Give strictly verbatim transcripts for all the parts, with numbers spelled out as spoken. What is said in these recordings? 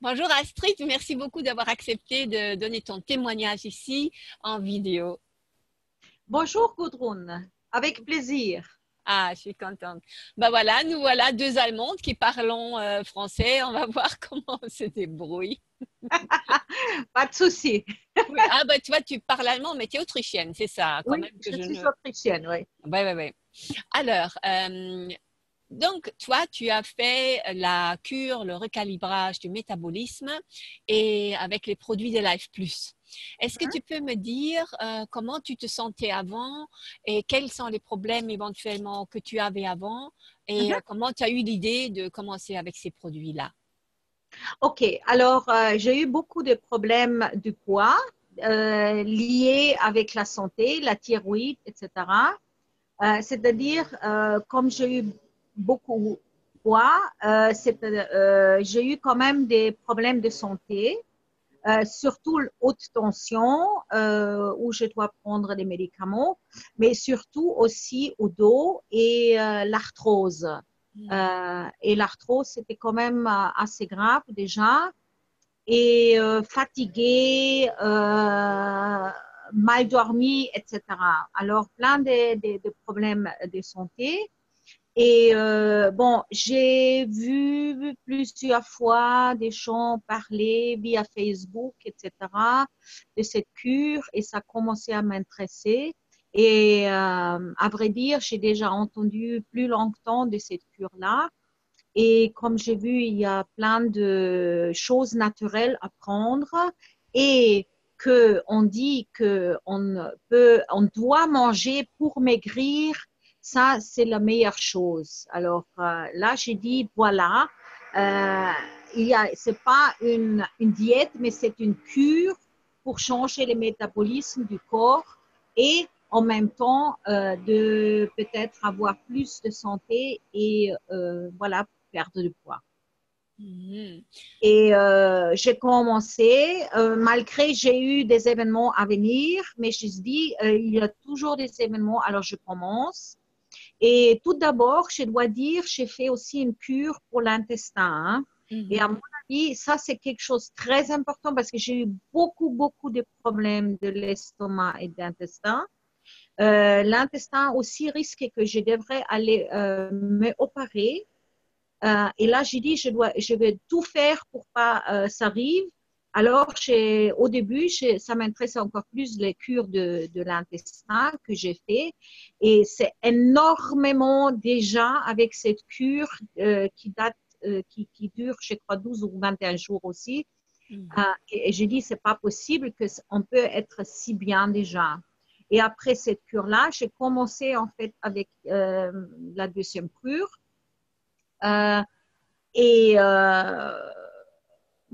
Bonjour Astrid, merci beaucoup d'avoir accepté de donner ton témoignage ici en vidéo. Bonjour Gudrun, avec plaisir. Ah, je suis contente. Ben voilà, nous voilà deux Allemandes qui parlons euh, français. On va voir comment on se débrouille. Pas de souci. Oui. Ah ben tu vois, tu parles allemand, mais tu es autrichienne, c'est ça quand oui, même que je, je suis ne... autrichienne, oui. Oui, oui, oui. Alors... Euh, Donc, toi, tu as fait la cure, le recalibrage du métabolisme et avec les produits de Life Plus. Est-ce que mmh. tu peux me dire euh, comment tu te sentais avant et quels sont les problèmes éventuellement que tu avais avant et mmh. euh, comment tu as eu l'idée de commencer avec ces produits-là? Ok, alors euh, j'ai eu beaucoup de problèmes du poids euh, liés avec la santé, la thyroïde, et cetera. Euh, C'est-à-dire, euh, comme j'ai eu beaucoup de poids, euh, euh, j'ai eu quand même des problèmes de santé, euh, surtout haute tension euh, où je dois prendre des médicaments, mais surtout aussi au dos et euh, l'arthrose. Mmh. Euh, et l'arthrose, c'était quand même assez grave déjà, et euh, fatiguée, euh, mal dormie, et cetera. Alors, plein de, de, de problèmes de santé. Et euh, bon, j'ai vu plusieurs fois des gens parler via Facebook, et cetera, de cette cure et ça a commencé à m'intéresser. Et euh, à vrai dire, j'ai déjà entendu plus longtemps de cette cure-là. Et comme j'ai vu, il y a plein de choses naturelles à prendre et qu'on dit qu'on peut, on doit manger pour maigrir. Ça, c'est la meilleure chose. Alors euh, là, j'ai dit, voilà, euh, ce n'est pas une, une diète, mais c'est une cure pour changer le métabolisme du corps et en même temps euh, de peut-être avoir plus de santé et euh, voilà, perdre du poids. Mmh. Et euh, j'ai commencé, euh, malgré j'ai eu des événements à venir, mais je me suis dit, euh, il y a toujours des événements, alors je commence. Et tout d'abord, je dois dire, j'ai fait aussi une cure pour l'intestin. Hein? Mm-hmm. Et à mon avis, ça, c'est quelque chose de très important parce que j'ai eu beaucoup, beaucoup de problèmes de l'estomac et de l'intestin. Euh, l'intestin aussi risque que je devrais aller euh, me opérer. Euh, et là, j'ai dit, je, dois, je vais tout faire pour pas euh, ça arrive. Alors, au début, ça m'intéressait encore plus les cures de, de l'intestin que j'ai fait. Et c'est énormément déjà avec cette cure euh, qui, date, euh, qui, qui dure, je crois, douze ou vingt et un jours aussi. Mmh. Euh, et, et j'ai dit, ce n'est pas possible qu'on peut être si bien déjà. Et après cette cure-là, j'ai commencé en fait avec euh, la deuxième cure. Euh, et... Euh,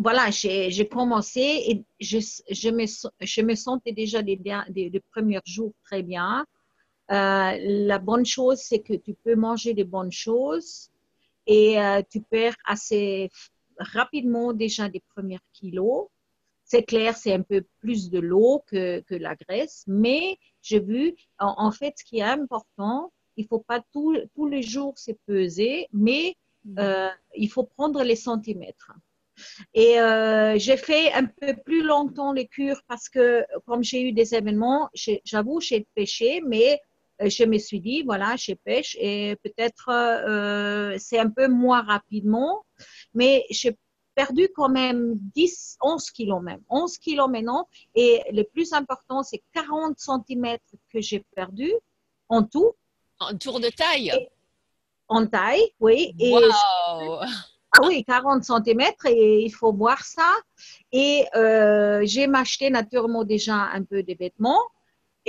Voilà, j'ai commencé et je, je, me, je me sentais déjà les, les, les premiers jours très bien. Euh, la bonne chose, c'est que tu peux manger des bonnes choses et euh, tu perds assez rapidement déjà des premiers kilos. C'est clair, c'est un peu plus de l'eau que, que la graisse, mais j'ai vu, en, en fait, ce qui est important, il ne faut pas tout, tous les jours se peser, mais euh, il faut prendre les centimètres. Et euh, j'ai fait un peu plus longtemps les cures parce que comme j'ai eu des événements, j'avoue, j'ai pêché, mais je me suis dit, voilà, je pêche et peut-être euh, c'est un peu moins rapidement, mais j'ai perdu quand même dix, onze kilos même, onze kilos maintenant. Et le plus important, c'est quarante centimètres que j'ai perdu en tout. En tour de taille et, En taille, oui. Et wow. Ah oui, quarante centimètres et il faut boire ça. Et euh, j'ai m'acheté naturellement déjà un peu des vêtements.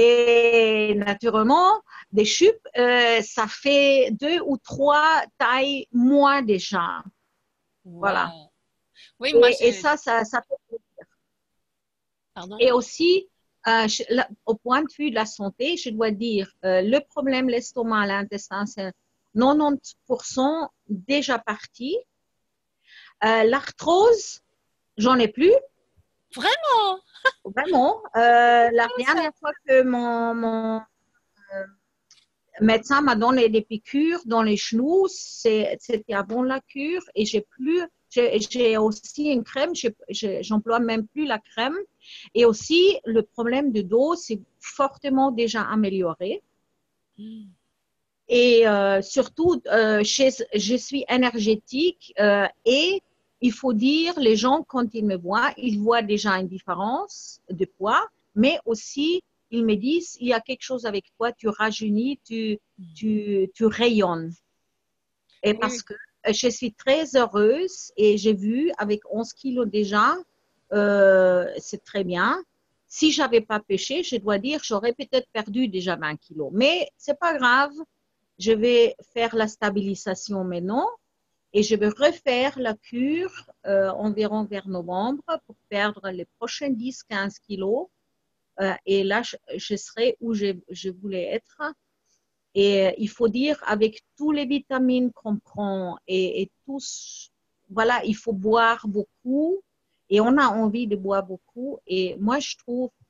Et naturellement, des chupes, euh, ça fait deux ou trois tailles moins déjà. Wow. Voilà. Oui, moi, et, et ça, ça, ça fait plaisir. Pardon? Et aussi, euh, je, là, au point de vue de la santé, je dois dire, euh, le problème, l'estomac, l'intestin, c'est quatre-vingt-dix pour cent déjà parti. Euh, l'arthrose, j'en ai plus. Vraiment? Vraiment. Euh, la dernière fois que mon, mon euh, médecin m'a donné des piqûres dans les genoux, c'était avant la cure et j'ai plus, J'ai aussi une crème, j'emploie même plus la crème. Et aussi, le problème de dos, c'est fortement déjà amélioré. Mm. Et euh, surtout, euh, chez, je suis énergétique euh, et il faut dire, les gens, quand ils me voient, ils voient déjà une différence de poids, mais aussi, ils me disent, il y a quelque chose avec toi, tu rajeunis, tu, tu, tu rayonnes. Et oui. Parce que je suis très heureuse et j'ai vu, avec onze kilos déjà, euh, c'est très bien. Si je n'avais pas pêché, je dois dire, j'aurais peut-être perdu déjà vingt kilos. Mais ce n'est pas grave, je vais faire la stabilisation maintenant et je vais refaire la cure euh, environ vers novembre pour perdre les prochains dix à quinze kilos. Euh, et là, je, je serai où je, je voulais être. Et euh, il faut dire, avec toutes les vitamines qu'on prend et, et tous, voilà, il faut boire beaucoup. Et on a envie de boire beaucoup. Et moi, je trouve que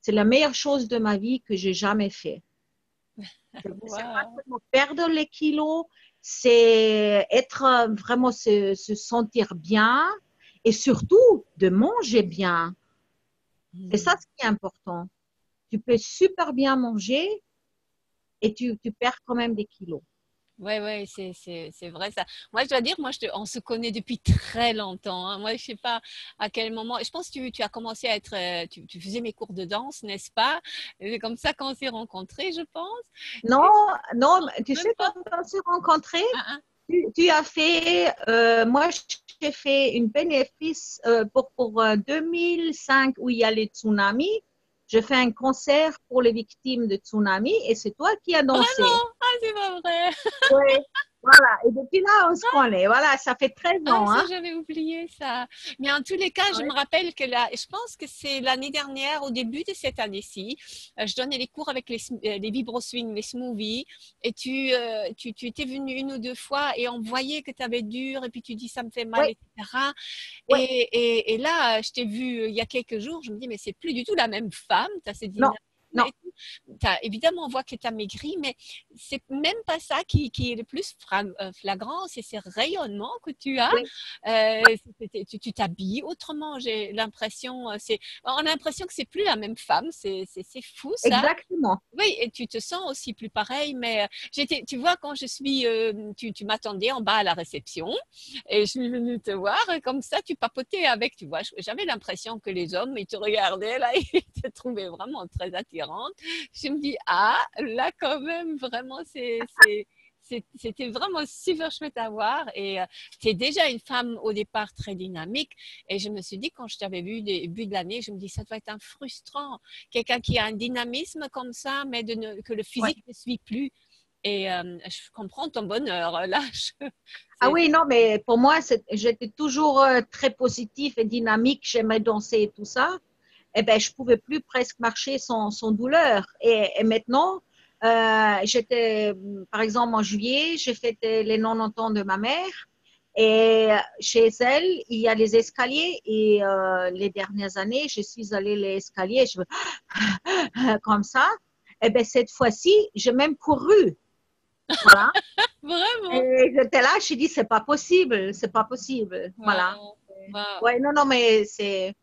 c'est la meilleure chose de ma vie que j'ai jamais fait. C'est wow. Pas perdre les kilos, c'est être vraiment se, se sentir bien et surtout de manger bien. Mm. C'est ça ce qui est important. Tu peux super bien manger et tu, tu perds quand même des kilos. Oui, ouais, c'est vrai ça. Moi, je dois dire, moi, je te, on se connaît depuis très longtemps. Hein. Moi, je ne sais pas à quel moment. Je pense que tu, tu as commencé à être… Tu, tu faisais mes cours de danse, n'est-ce pas? C'est comme ça qu'on s'est rencontrés, je pense. Non, non, tu sais quand on s'est rencontrés, ah, ah. Tu, tu as fait… Euh, moi, j'ai fait une bénéfice euh, pour, pour euh, deux mille cinq où il y a les tsunamis. Je fais un concert pour les victimes de tsunami et c'est toi qui as dansé. Ah non, ah, c'est pas vrai. Oui, voilà. Et depuis là, on se connaît. Voilà, ça fait treize ans. Ah, hein. J'avais oublié ça. Mais en tous les cas, ouais. Je me rappelle que là, je pense que c'est l'année dernière, au début de cette année-ci, je donnais les cours avec les, les Vibroswing, les Smoothies et tu, euh, tu, tu étais venue une ou deux fois et on voyait que tu avais dur et puis tu dis ça me fait mal, ouais. et cetera. Ouais. Et, et, et là, je t'ai vue il y a quelques jours, je me dis mais c'est plus du tout la même femme, tu as ces dynamiques. Non. As, évidemment, on voit que tu as maigri, mais c'est même pas ça qui, qui est le plus flagrant, c'est ces rayonnements que tu as. Oui. Euh, tu t'habilles autrement, j'ai l'impression. On a l'impression que c'est plus la même femme, c'est fou ça. Exactement. Oui, et tu te sens aussi plus pareil, mais tu vois, quand je suis, euh, tu, tu m'attendais en bas à la réception et je suis venue te voir, et comme ça, tu papotais avec, tu vois. J'avais l'impression que les hommes, ils te regardaient là, ils te trouvaient vraiment très attirant. Je me dis, ah, là quand même, vraiment, c'était vraiment super chouette à voir. Et euh, tu es déjà une femme au départ très dynamique. Et je me suis dit, quand je t'avais vu au début de l'année, je me dis, ça doit être un frustrant. Quelqu'un qui a un dynamisme comme ça, mais de ne, que le physique ouais. ne suit plus. Et euh, je comprends ton bonheur. Là, je, ah oui, non, mais pour moi, j'étais toujours très positive et dynamique. J'aimais danser et tout ça. Eh ben, je ne pouvais plus presque marcher sans, sans douleur. Et, et maintenant, euh, j'étais, par exemple, en juillet, j'ai fêté les quatre-vingt-dix ans de ma mère. Et chez elle, il y a les escaliers. Et euh, les dernières années, je suis allée les escaliers, je me... comme ça. Et eh ben, cette fois-ci, j'ai même couru. Voilà. Vraiment. Et j'étais là, je dis, c'est pas possible, c'est pas possible. Wow. Voilà. Wow. Ouais, non, non, mais c'est.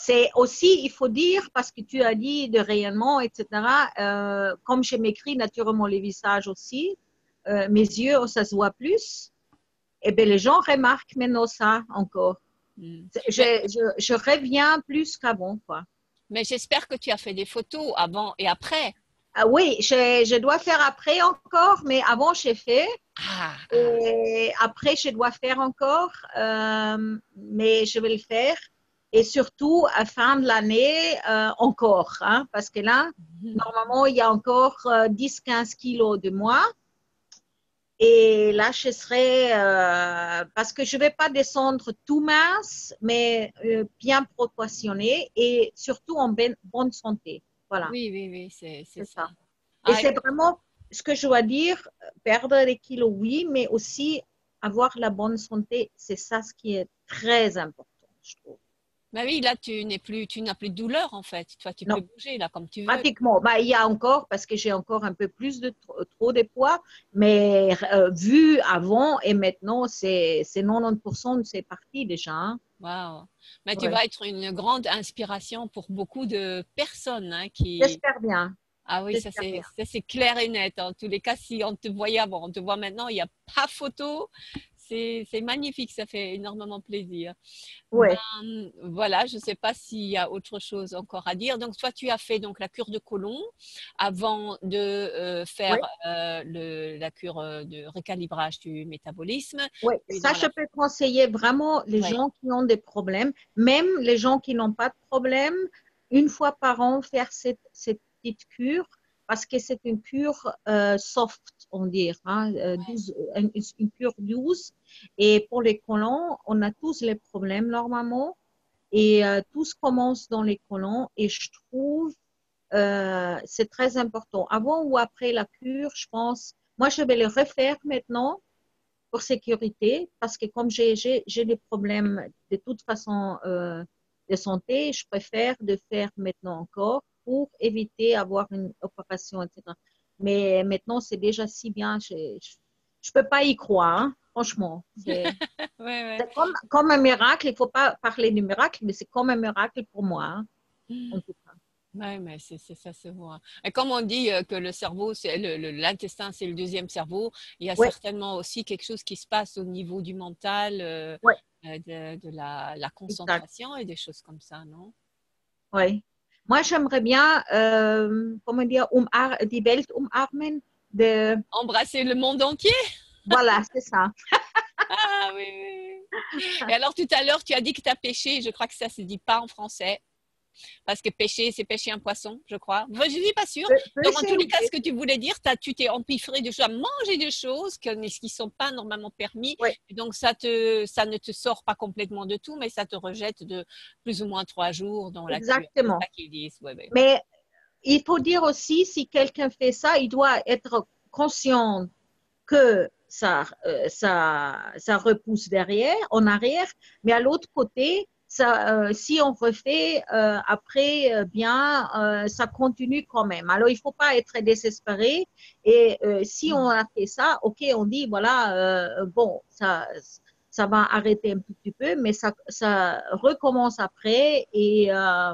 C'est aussi, il faut dire, parce que tu as dit de rayonnement, et cetera. Euh, comme je m'écris naturellement les visages aussi, euh, mes yeux, oh, ça se voit plus. Et bien, les gens remarquent maintenant ça encore. Mm. Je, je, je reviens plus qu'avant, quoi. Mais j'espère que tu as fait des photos avant et après. Ah, oui, je, je dois faire après encore, mais avant, j'ai fait. Ah. Et après, je dois faire encore, euh, mais je vais le faire. Et surtout, à la fin de l'année, euh, encore. Hein, parce que là, mm-hmm. normalement, il y a encore euh, dix à quinze kilos de moi. Et là, je serai… Euh, parce que je ne vais pas descendre tout mince, mais euh, bien proportionnée et surtout en ben, bonne santé. Voilà. Oui, oui, oui, c'est ça. ça. Ah, et c'est vraiment ce que je dois dire, perdre des kilos, oui, mais aussi avoir la bonne santé. C'est ça ce qui est très important, je trouve. Mais oui, là, tu n'es plus, tu n'as plus de douleur, en fait. Toi, tu non. peux bouger, là, comme tu veux. Pratiquement. Bah, il y a encore, parce que j'ai encore un peu plus de trop de poids, mais euh, vu avant et maintenant, c'est quatre-vingt-dix pour cent, c'est parti déjà. Hein. Waouh. Mais tu ouais. vas être une grande inspiration pour beaucoup de personnes. Hein, qui... J'espère bien. Ah oui, ça c'est clair et net. En tous les cas, si on te voyait avant, on te voit maintenant, il n'y a pas photo. C'est magnifique, ça fait énormément plaisir. Ouais. Ben, voilà, je ne sais pas s'il y a autre chose encore à dire. Donc, toi, tu as fait donc, la cure de côlon avant de euh, faire ouais. euh, le, la cure de récalibrage du métabolisme. Oui, ça, je la... peux conseiller vraiment les ouais. gens qui ont des problèmes, même les gens qui n'ont pas de problème, une fois par an, faire cette, cette petite cure. Parce que c'est une cure euh, soft, on dirait, hein, ouais. une cure douce. Et pour les côlons, on a tous les problèmes normalement. Et euh, tous commencent dans les côlons. Et je trouve euh, c'est très important. Avant ou après la cure, je pense, moi je vais le refaire maintenant pour sécurité. Parce que comme j'ai des problèmes de toute façon euh, de santé, je préfère de faire maintenant encore. Pour éviter d'avoir une opération, et cetera. Mais maintenant, c'est déjà si bien, je ne peux pas y croire, hein, franchement. C'est ouais, ouais. comme, comme un miracle, il ne faut pas parler du miracle, mais c'est comme un miracle pour moi, hein, en tout cas. Oui, mais c'est ça, c'est moi. Et comme on dit que le cerveau, l'intestin, c'est le deuxième cerveau, il y a ouais. certainement aussi quelque chose qui se passe au niveau du mental, euh, ouais. de, de la, la concentration exact. Et des choses comme ça, non? Oui. Moi, j'aimerais bien, euh, comment dire, die Welt umarmen, de... embrasser le monde entier. Voilà, c'est ça. Ah oui, oui. Et alors, tout à l'heure, tu as dit que tu as pêché. Je crois que ça ne se dit pas en français. Parce que pêcher, c'est pêcher un poisson, je crois. Enfin, je ne suis pas sûre. Pe Donc, en tous les cas, ce que tu voulais dire, as, tu t'es empiffré de choses, à manger des choses que, qui ne sont pas normalement permis. Oui. Donc, ça, te, ça ne te sort pas complètement de tout, mais ça te rejette de plus ou moins trois jours dans la exactement. Cure. Exactement. Ouais, ouais. Mais il faut dire aussi, si quelqu'un fait ça, il doit être conscient que ça, euh, ça, ça repousse derrière, en arrière, mais à l'autre côté, ça, euh, si on refait euh, après, euh, bien, euh, ça continue quand même. Alors, il ne faut pas être désespéré. Et euh, si on a fait ça, OK, on dit, voilà, euh, bon, ça, ça va arrêter un petit peu, mais ça, ça recommence après. Et euh,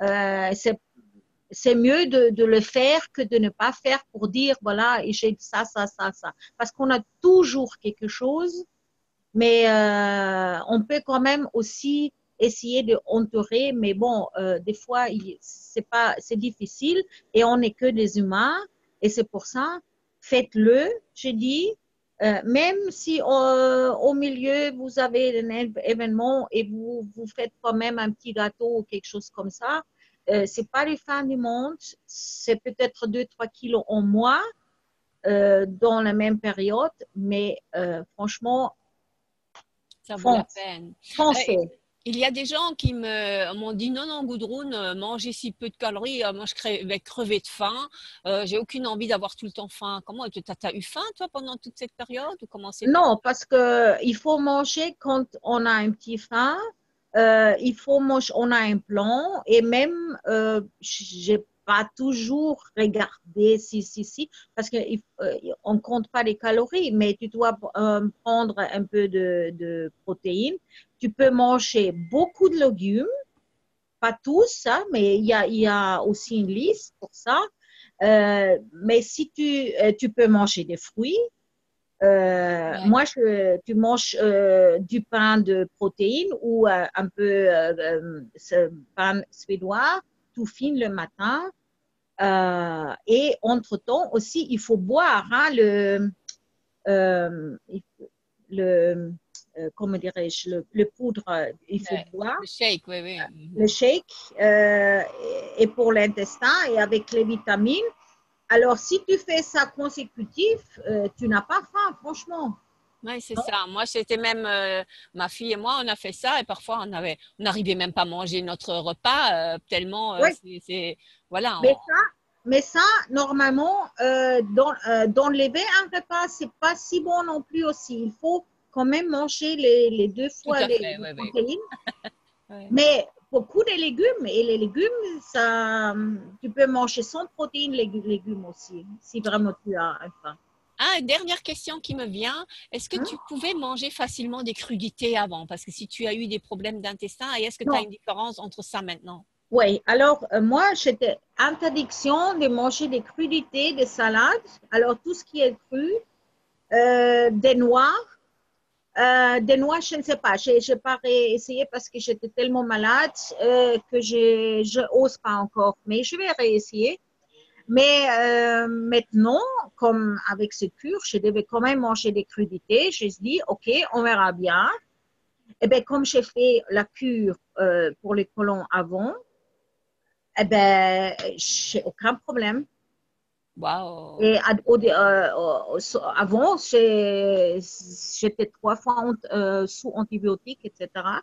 euh, c'est mieux de, de le faire que de ne pas faire pour dire, voilà, j'ai ça, ça, ça, ça. Parce qu'on a toujours quelque chose. Mais euh, on peut quand même aussi essayer de entourer, mais bon, euh, des fois, c'est pas, c'est difficile et on n'est que des humains et c'est pour ça, faites-le, je dis, euh, même si euh, au milieu, vous avez un événement et vous, vous faites quand même un petit gâteau ou quelque chose comme ça, euh, c'est pas les fins du monde, c'est peut-être deux à trois kilos en moins euh, dans la même période, mais euh, franchement, ça vaut la peine. Il y a des gens qui m'ont dit non, non, Gudrun, manger si peu de calories, moi je vais crever de faim, euh, j'ai aucune envie d'avoir tout le temps faim. Comment tu as, as eu faim toi pendant toute cette période ou comment c'est? Non, parce qu'il faut manger quand on a un petit faim, euh, il faut manger, on a un plan et même euh, j'ai pas toujours regarder si, si, si, parce qu'on euh, ne compte pas les calories, mais tu dois euh, prendre un peu de, de protéines. Tu peux manger beaucoup de légumes, pas tous, hein, mais il y a, y a aussi une liste pour ça. Euh, mais si tu, euh, tu peux manger des fruits, euh, ouais. moi, je, tu manges euh, du pain de protéines ou euh, un peu euh, ce pain suédois, tout fine le matin euh, et entre-temps aussi il faut boire hein, le, euh, le euh, comment dirais-je le, le poudre il faut le, boire le shake, oui, oui. Le shake euh, et pour l'intestin et avec les vitamines alors si tu fais ça consécutif euh, tu n'as pas faim franchement. Oui, c'est ça. Moi, c'était même, euh, ma fille et moi, on a fait ça et parfois, on avait, on n'arrivait même pas à manger notre repas euh, tellement, euh, oui. c'est, voilà. On... Mais, ça, mais ça, normalement, euh, d'enlever euh, un repas, c'est pas si bon non plus aussi. Il faut quand même manger les, les deux fois les, fait, les oui, protéines. Oui. Ouais. Mais beaucoup de légumes, et les légumes, ça, tu peux manger sans protéines les légumes aussi, si vraiment tu as faim. Ah, une dernière question qui me vient. Est-ce que hein? tu pouvais manger facilement des crudités avant? Parce que si tu as eu des problèmes d'intestin, est-ce que tu as une différence entre ça maintenant? Oui, alors euh, moi, j'étais interdiction de manger des crudités, des salades. Alors, tout ce qui est cru, euh, des noix. Euh, des noix, je ne sais pas. Je n'ai pas réessayé parce que j'étais tellement malade euh, que je n'ose pas encore. Mais je vais réessayer. Mais euh, maintenant, comme avec ce cure, je devais quand même manger des crudités. Je me suis dit, OK, on verra bien. Et bien, comme j'ai fait la cure euh, pour les colons avant, eh bien, j'ai aucun problème. Wow. Et à, au, euh, avant, j'étais trois fois euh, sous antibiotiques, et cetera.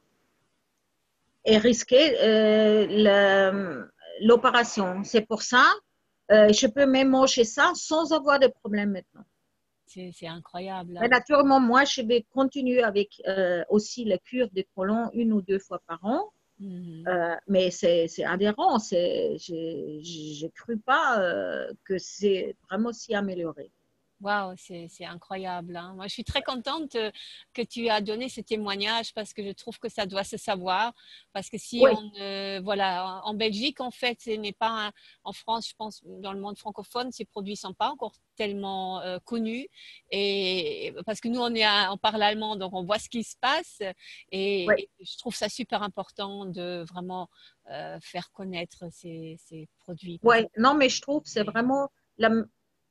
Et risquais euh, l'opération. C'est pour ça. Euh, je peux même manger ça sans avoir de problème maintenant. C'est incroyable. Hein? Mais naturellement, moi, je vais continuer avec euh, aussi la cure des colons une ou deux fois par an. Mm-hmm. euh, mais c'est adhérent. Je ne cru pas euh, que c'est vraiment si amélioré. Waouh, c'est incroyable. Hein? Moi, je suis très contente que tu as donné ce témoignage parce que je trouve que ça doit se savoir. Parce que si oui. on, euh, voilà, en Belgique, en fait, ce n'est pas un, en France, je pense, dans le monde francophone, ces produits ne sont pas encore tellement euh, connus. Et parce que nous, on est à, on parle allemand, donc on voit ce qui se passe. Et, oui. et je trouve ça super important de vraiment euh, faire connaître ces, ces produits. Oui, non, mais je trouve que c'est vraiment la.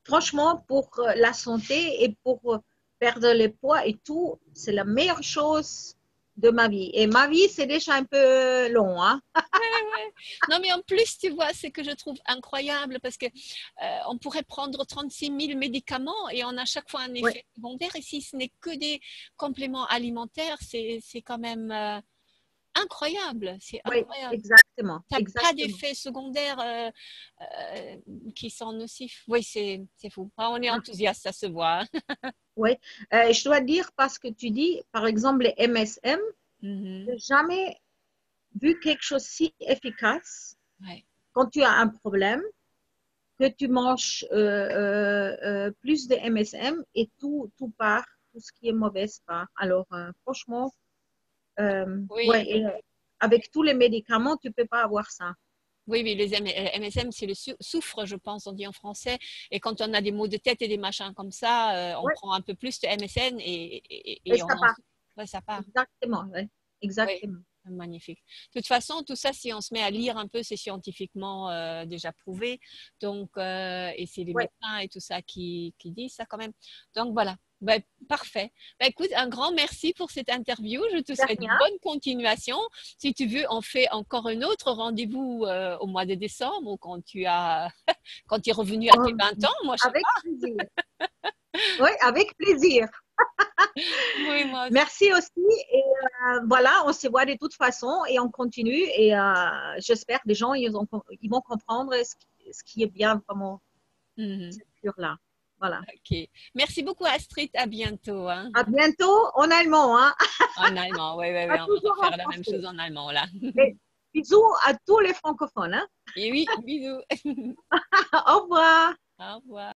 Franchement, pour la santé et pour perdre le poids et tout, c'est la meilleure chose de ma vie. Et ma vie, c'est déjà un peu long. Hein? ouais, ouais. Non, mais en plus, tu vois, c'est que je trouve incroyable parce qu'on euh, pourrait prendre trente-six mille médicaments et on a chaque fois un effet ouais. secondaire. Et si ce n'est que des compléments alimentaires, c'est quand même... Euh... incroyable, c'est incroyable. Oui, exactement. Tu n'as pas d'effets secondaires euh, euh, qui sont nocifs. Oui, c'est fou. Ah, on est enthousiaste, ça se voit. oui, euh, je dois dire parce que tu dis, par exemple, les M S M, mm-hmm. je n'ai jamais vu quelque chose si efficace ouais. quand tu as un problème, que tu manges euh, euh, euh, plus de M S M et tout, tout part, tout ce qui est mauvais part. Alors, euh, franchement, Euh, oui. ouais, et avec tous les médicaments, tu ne peux pas avoir ça. Oui, mais les M S M, c'est le soufre, je pense, on dit en français. Et quand on a des maux de tête et des machins comme ça, on ouais. prend un peu plus de M S M et, et, et, et on ça, en... part. Ouais, ça part. Exactement, ouais. Exactement. Ouais. Magnifique. De toute façon, tout ça, si on se met à lire un peu, c'est scientifiquement euh, déjà prouvé. Donc, euh, et c'est les ouais. médecins et tout ça qui, qui disent ça quand même. Donc, voilà. Ben, parfait. Ben, écoute, un grand merci pour cette interview. Je te souhaite une bonne continuation. Si tu veux, on fait encore un autre rendez-vous euh, au mois de décembre ou quand tu as, quand tu es revenu à tes vingt ans. Moi, je avec sais pas. plaisir. Oui, avec plaisir. Oui, moi aussi. Merci aussi. Et euh, voilà, on se voit de toute façon et on continue. Et euh, j'espère que les gens ils, ont, ils vont comprendre ce qui, ce qui est bien vraiment mm-hmm. cette cure-là. Voilà. Ok. Merci beaucoup Astrid, à bientôt. Hein. À bientôt en allemand. Hein. En allemand, oui, oui, oui. On va faire la même chose en allemand là. Et bisous à tous les francophones. Hein. Et oui, bisous. Au revoir. Au revoir.